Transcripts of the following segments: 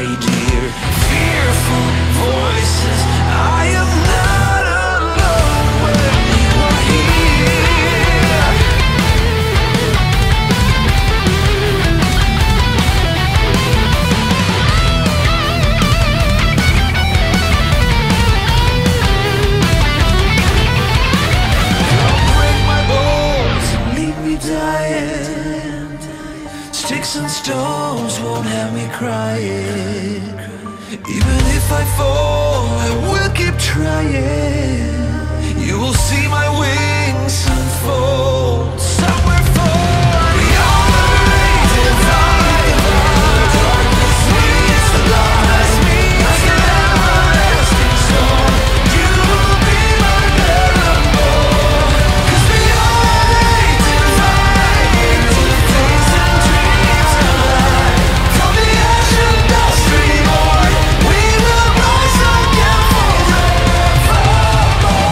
I hear fearful voices. I am not alone when you are here. Don't break my bones and leave me dying. Sticks and stones won't have me crying. Even if I fall, I will keep trying. You will see my wings unfold. Somewhere far beyond the range of the darkness is the light. Like an everlasting storm, you will be my paramour. 'Cause beyond things and dreams collide. From the edge of dust reborn, we will rise again forevermore.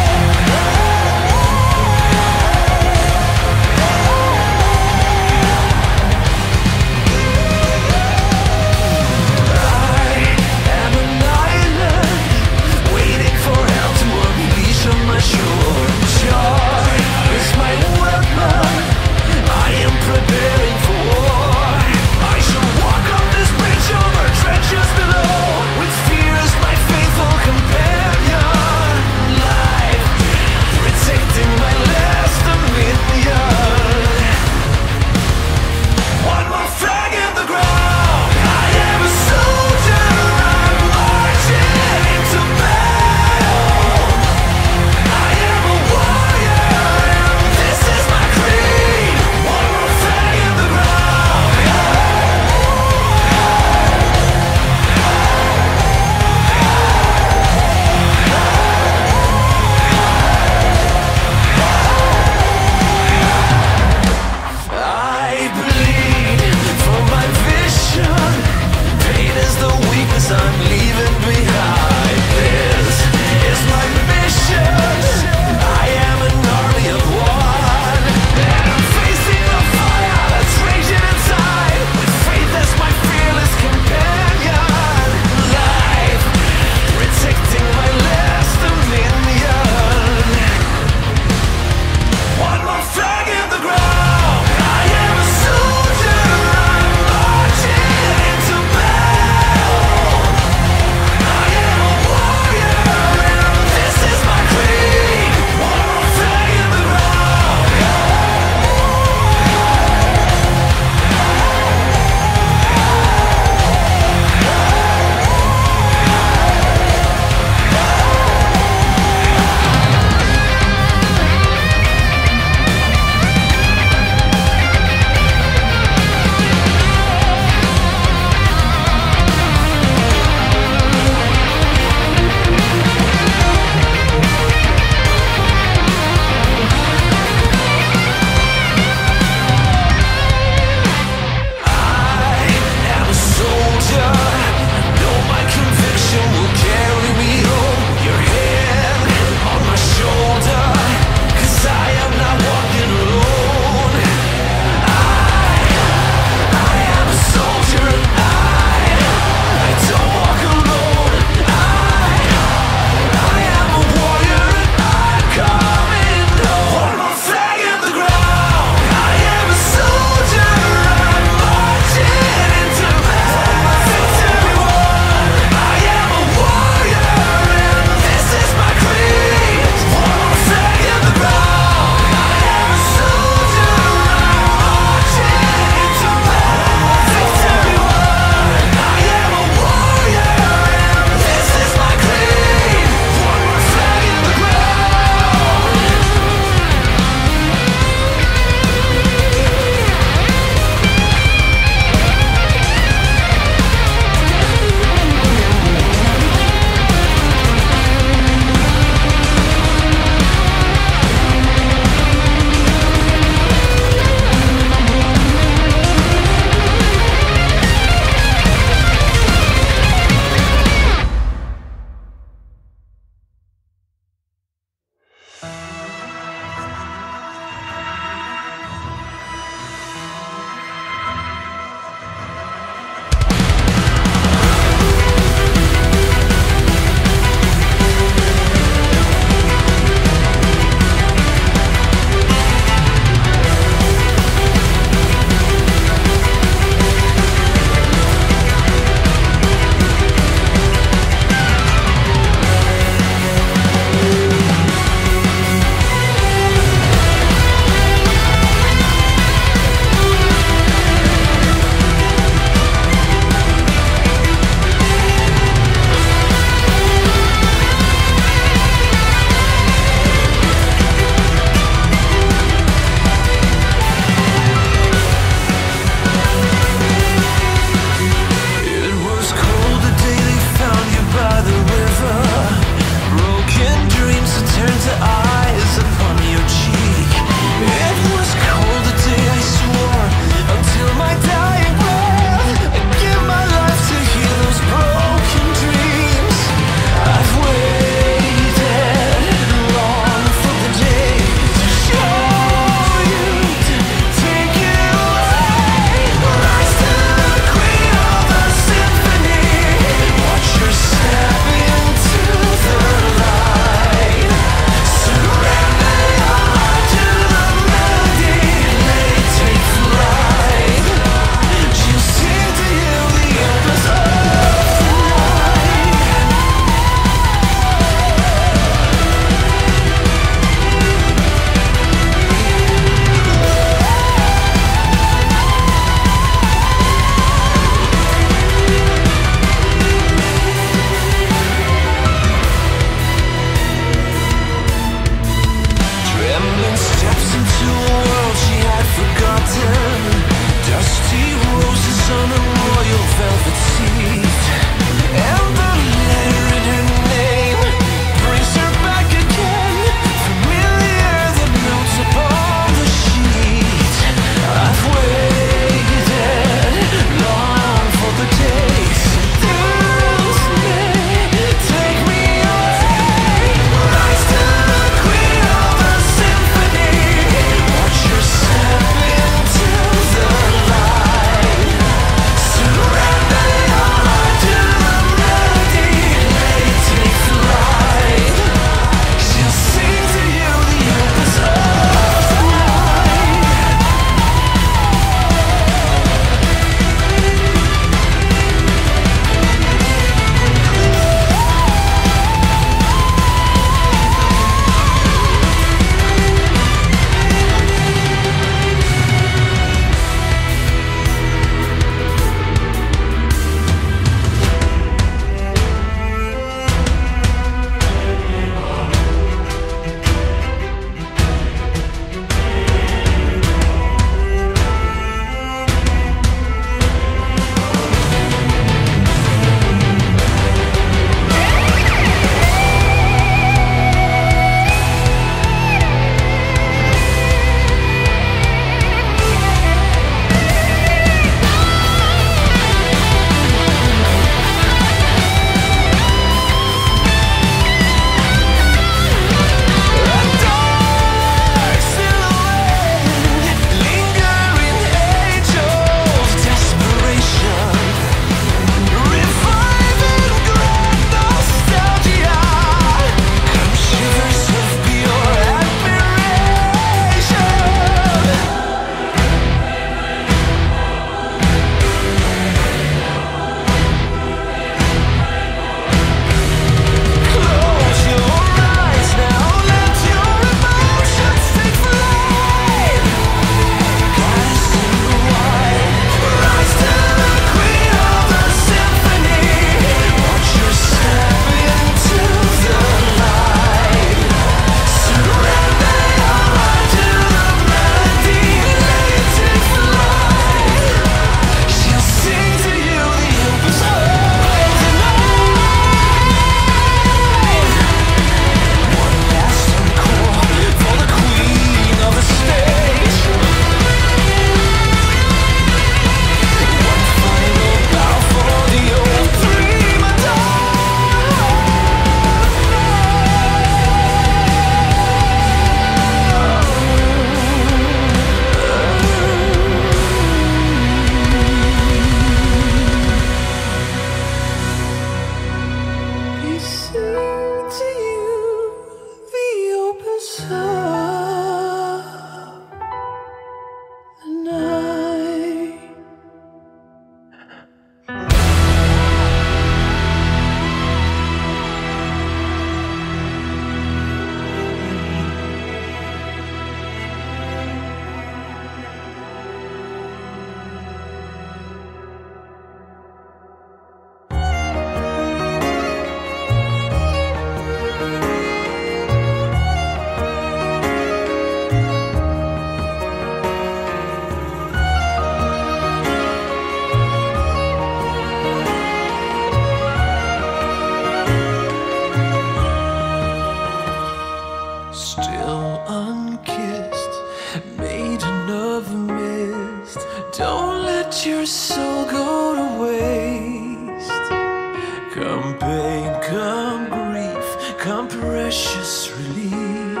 come precious relief.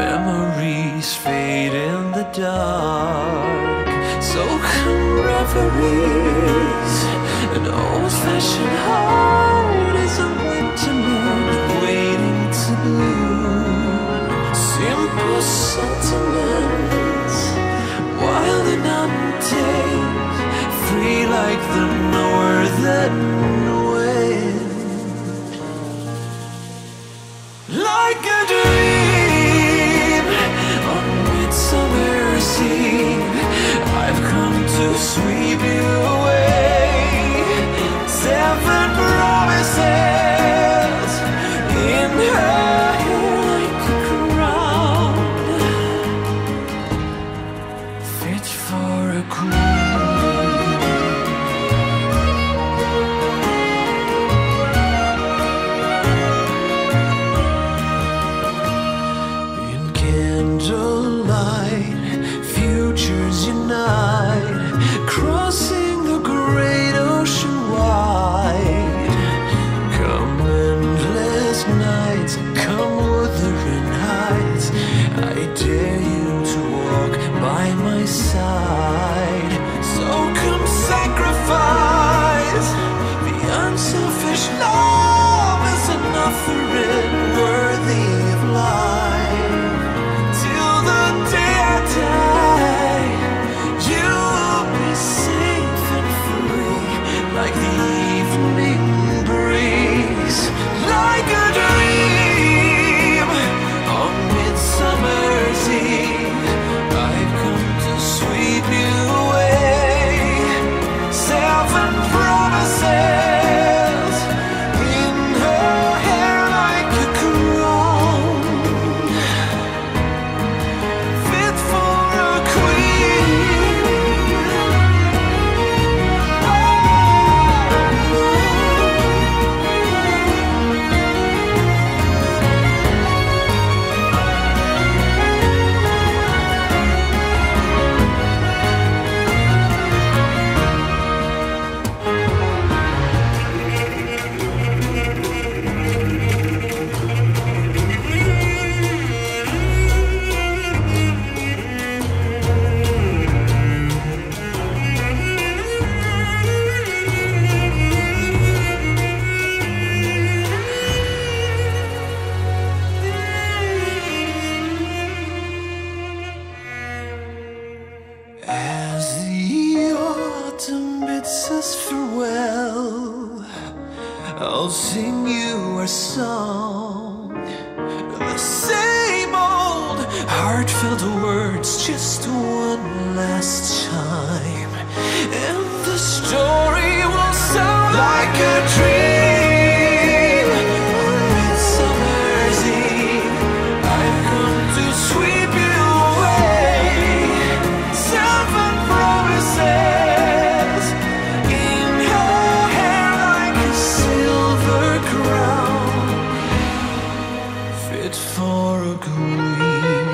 Memories fade in the dark, so come reveries. An old-fashioned heart is a winter moon waiting to bloom. Simple sentiments, wild and untamed, free like the northern wind, like a dream. I've come to sweep you away. 7 promises in her hair like a crown, fit for a queen. In candlelight, futures unite, crossing the great ocean wide. Come endless nights, come wuthering heights, I dare you to walk by my side. So come sacrifice, the unselfish love is an offering worthy of life. Till the day I die, like the evening breeze, like a dream on Midsummer's Eve. I've come to sweep you away. 7 promises in her hair like a crown, fit for a queen. I'll sing you a song, the same old heartfelt words, just one last time, and the story will sound like a dream on Midsummer's Eve. I've come to sweep you away. 7 promises. For a queen,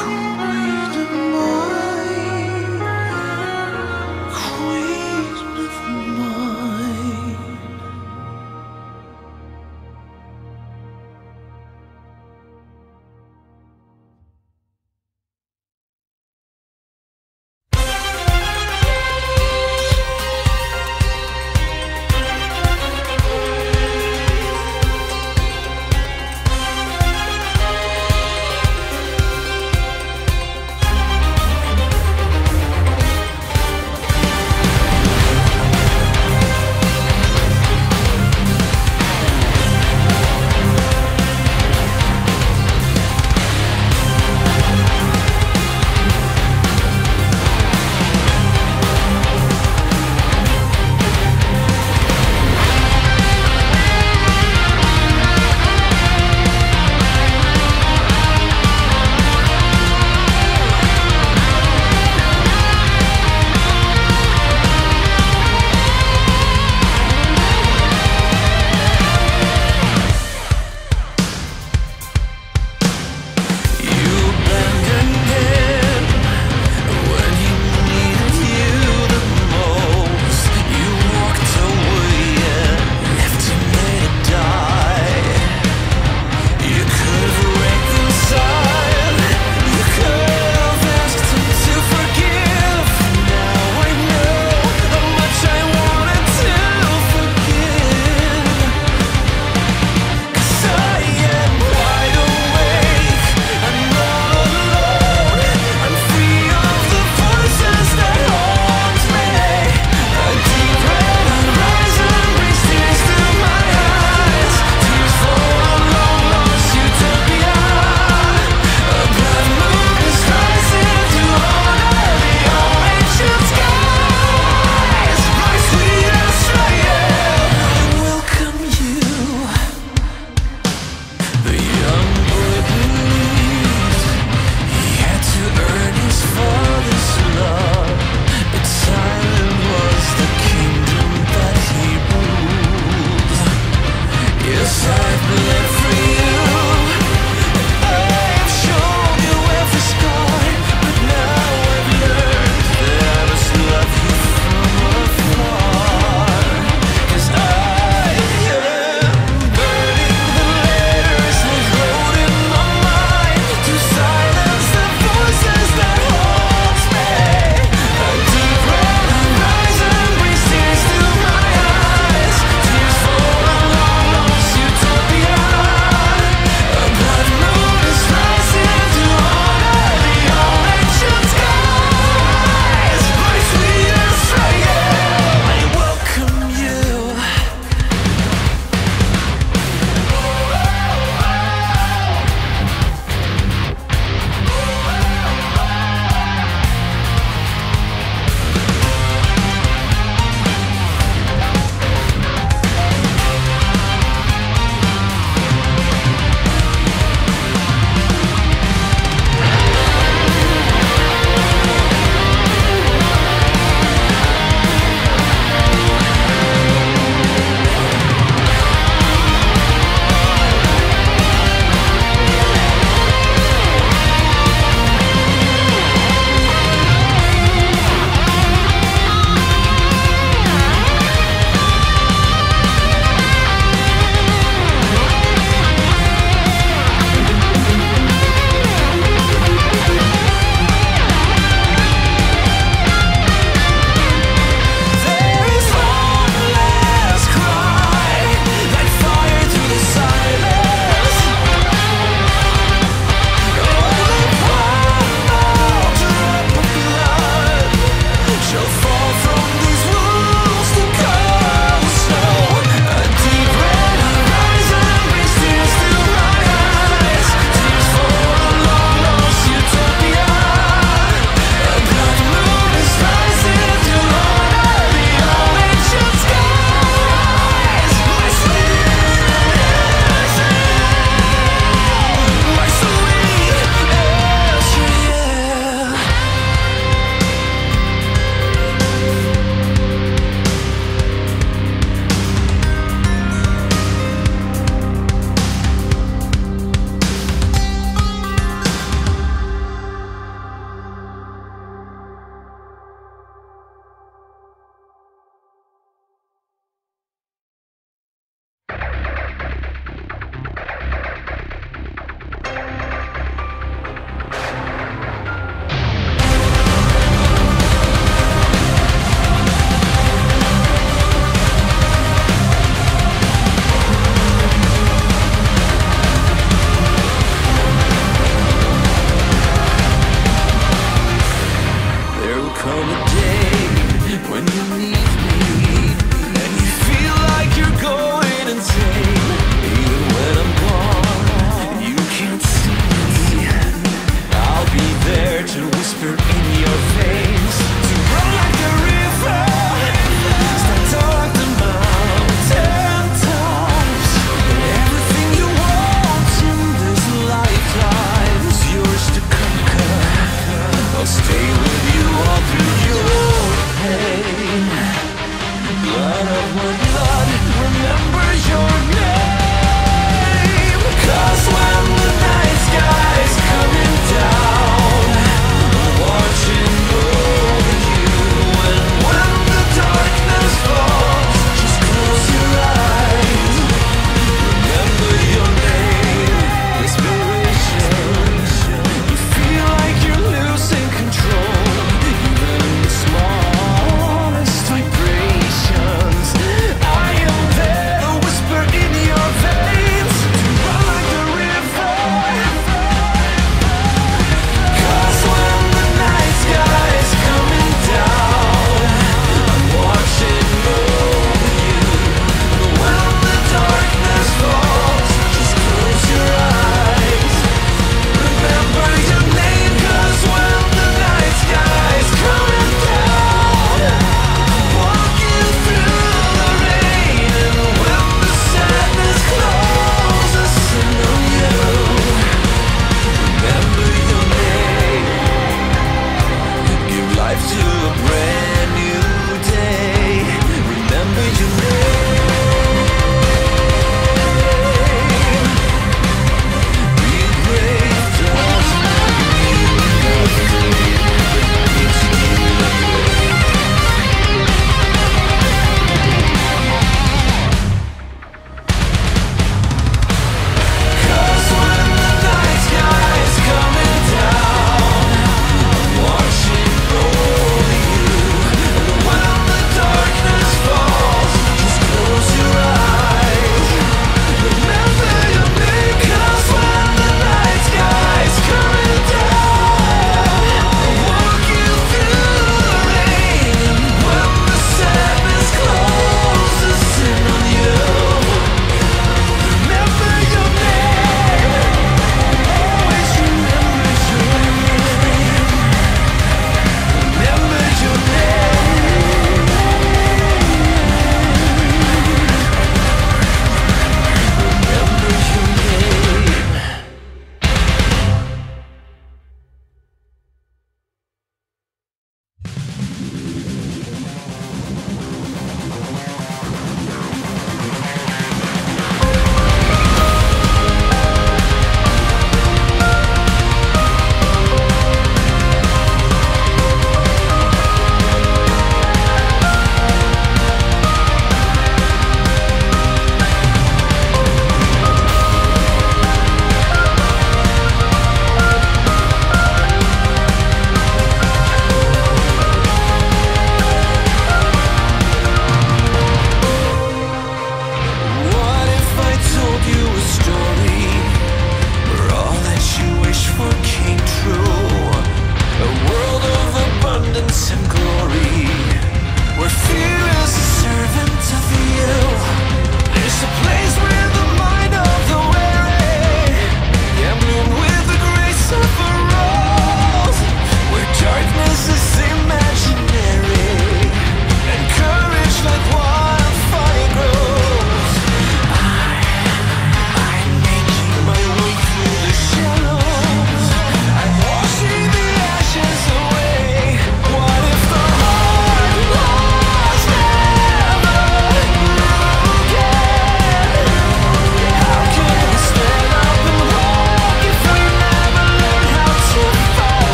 queen of mine, queen of mine.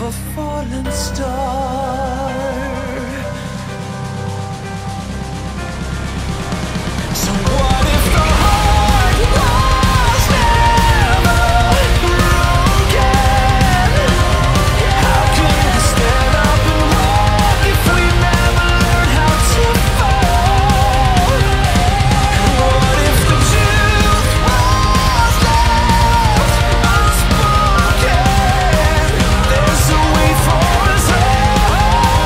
of a fallen star. So what if the heart was never broken? How can we stand up and walk if we never learn how to fall? What if the truth was left unspoken? There's a way for us all.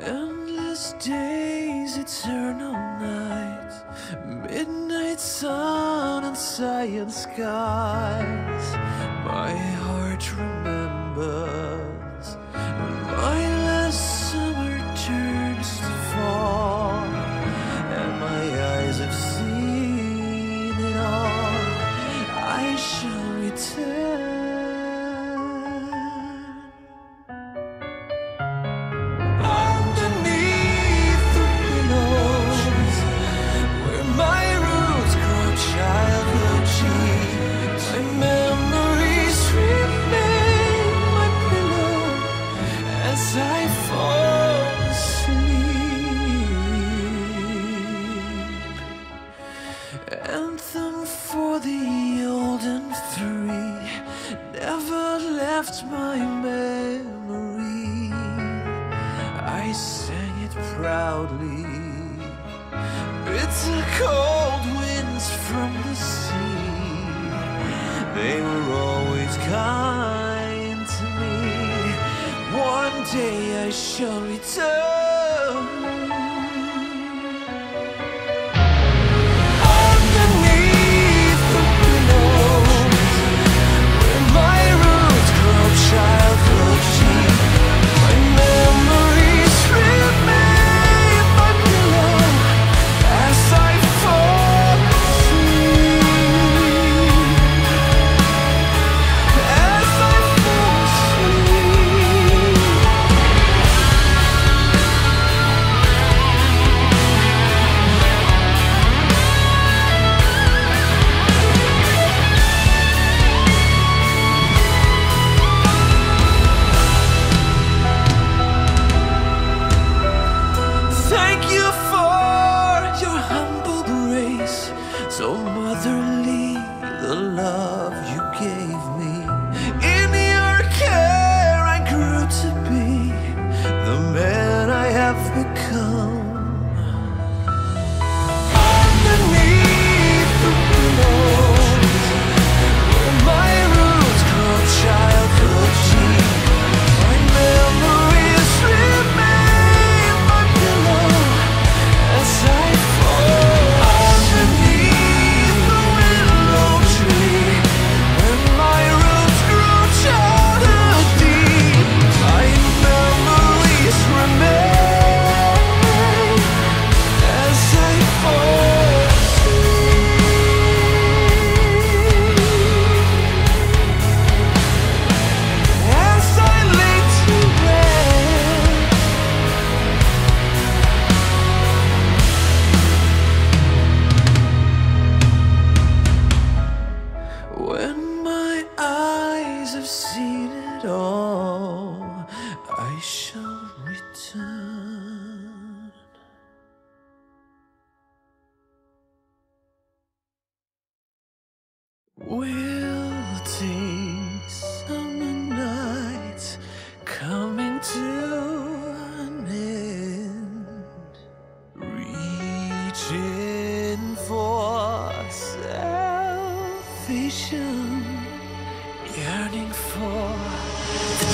Endless days, eternal nights, midnight sun and cyan skies. My heart remembers when my last summer turns to fall, and my eyes have seen it all. I shall return. Anthem for the old and free, never left my memory. I sang it proudly. Bitter cold winds from the sea, they were always kind to me. One day I shall return. So motherly, the love you gave me. In your care I grew to be the man I have become. Underneath the billows, where my roots grow childhood deep, my memories remain my pillow as I fall. I've seen it all, I shall return. We'll take summer nights coming to an end, reaching for salvation, yearning for the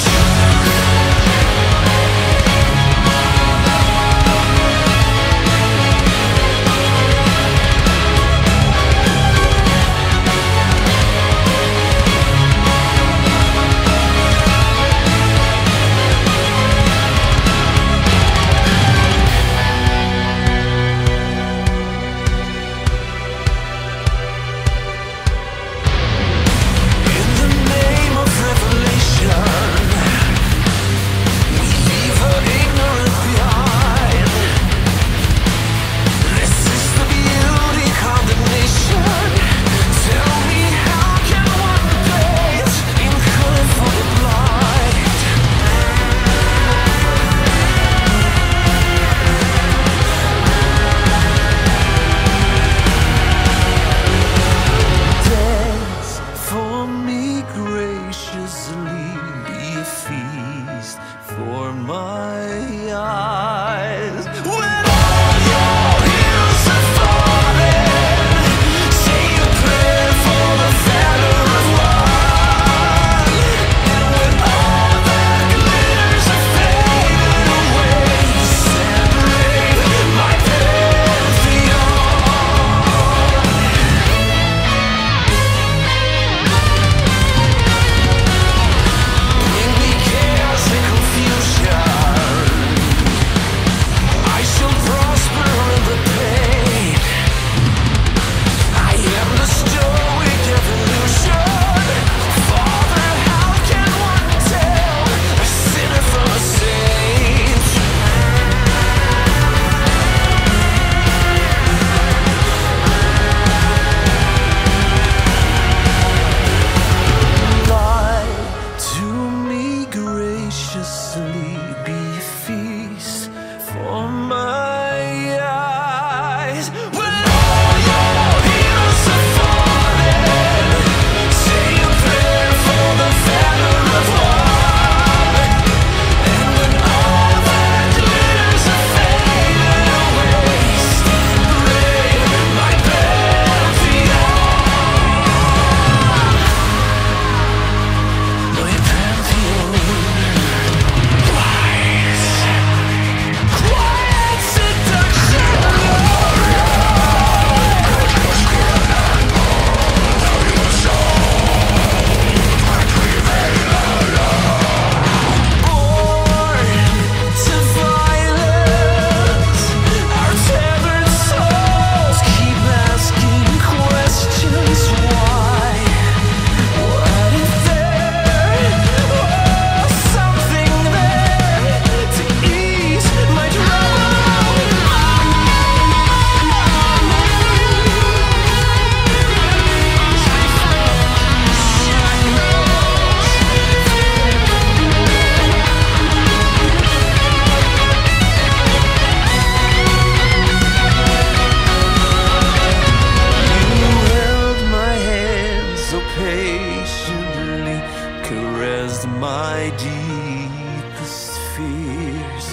deepest fears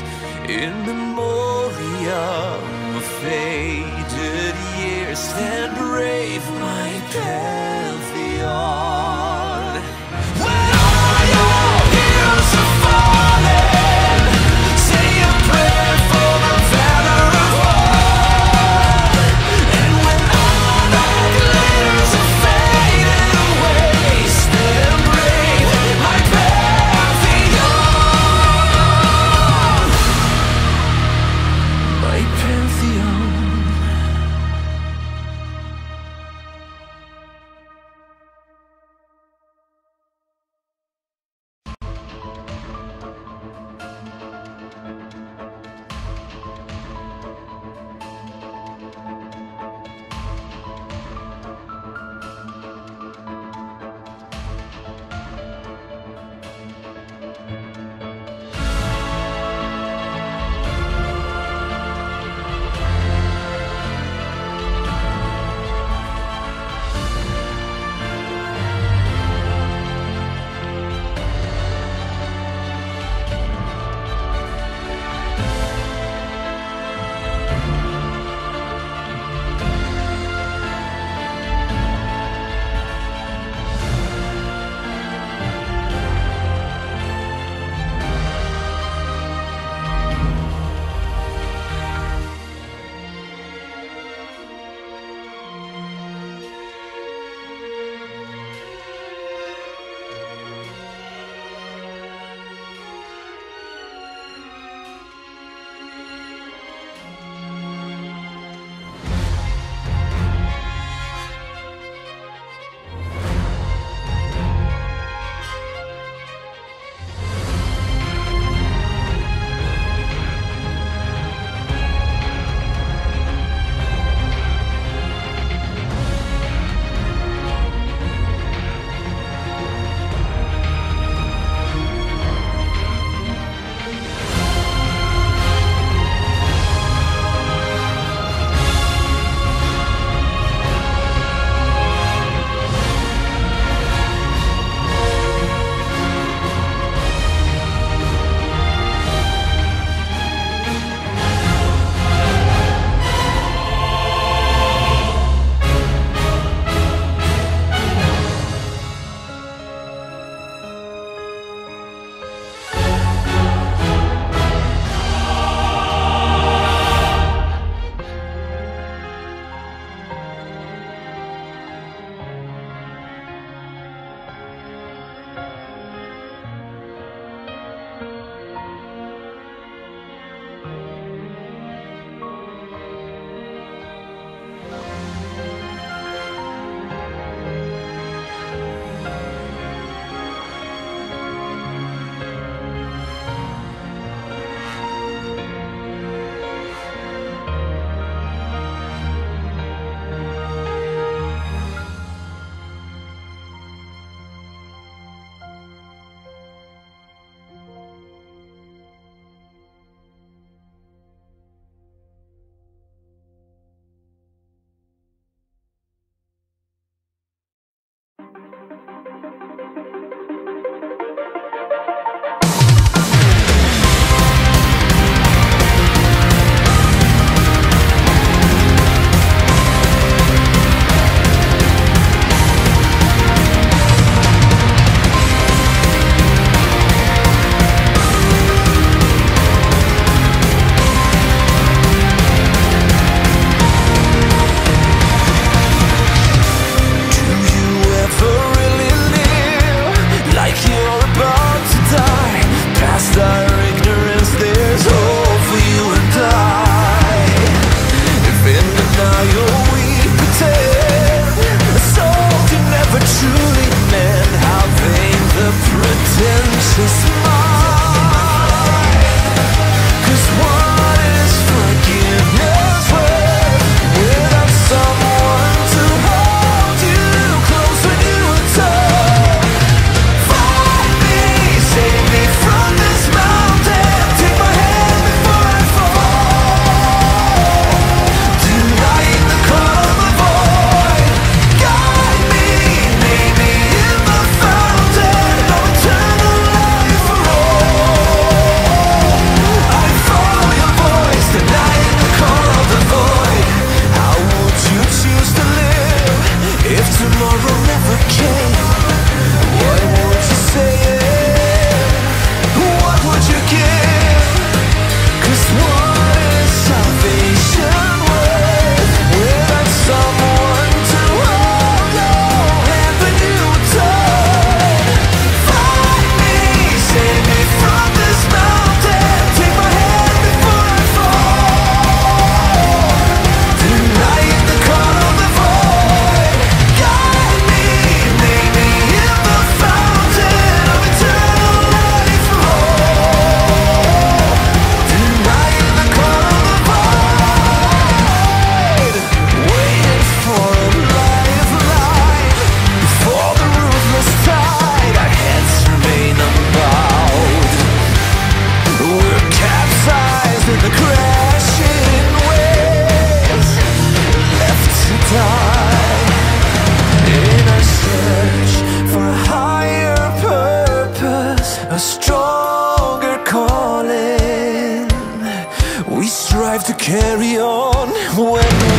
in memoriam of faded years that brave my pantheon. a stronger calling. We strive to carry on when